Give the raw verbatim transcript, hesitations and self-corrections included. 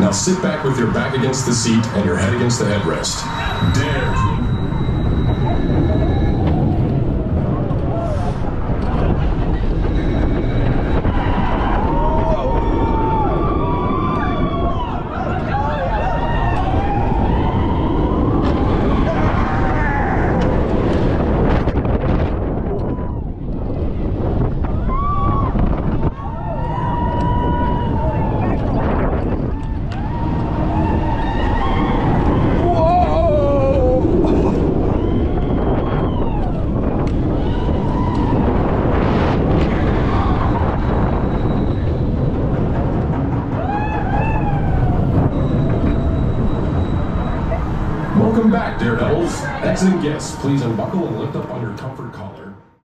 Now sit back with your back against the seat and your head against the headrest. Dare. Welcome back, daredevils. Exit guests, please unbuckle and lift up on your comfort collar.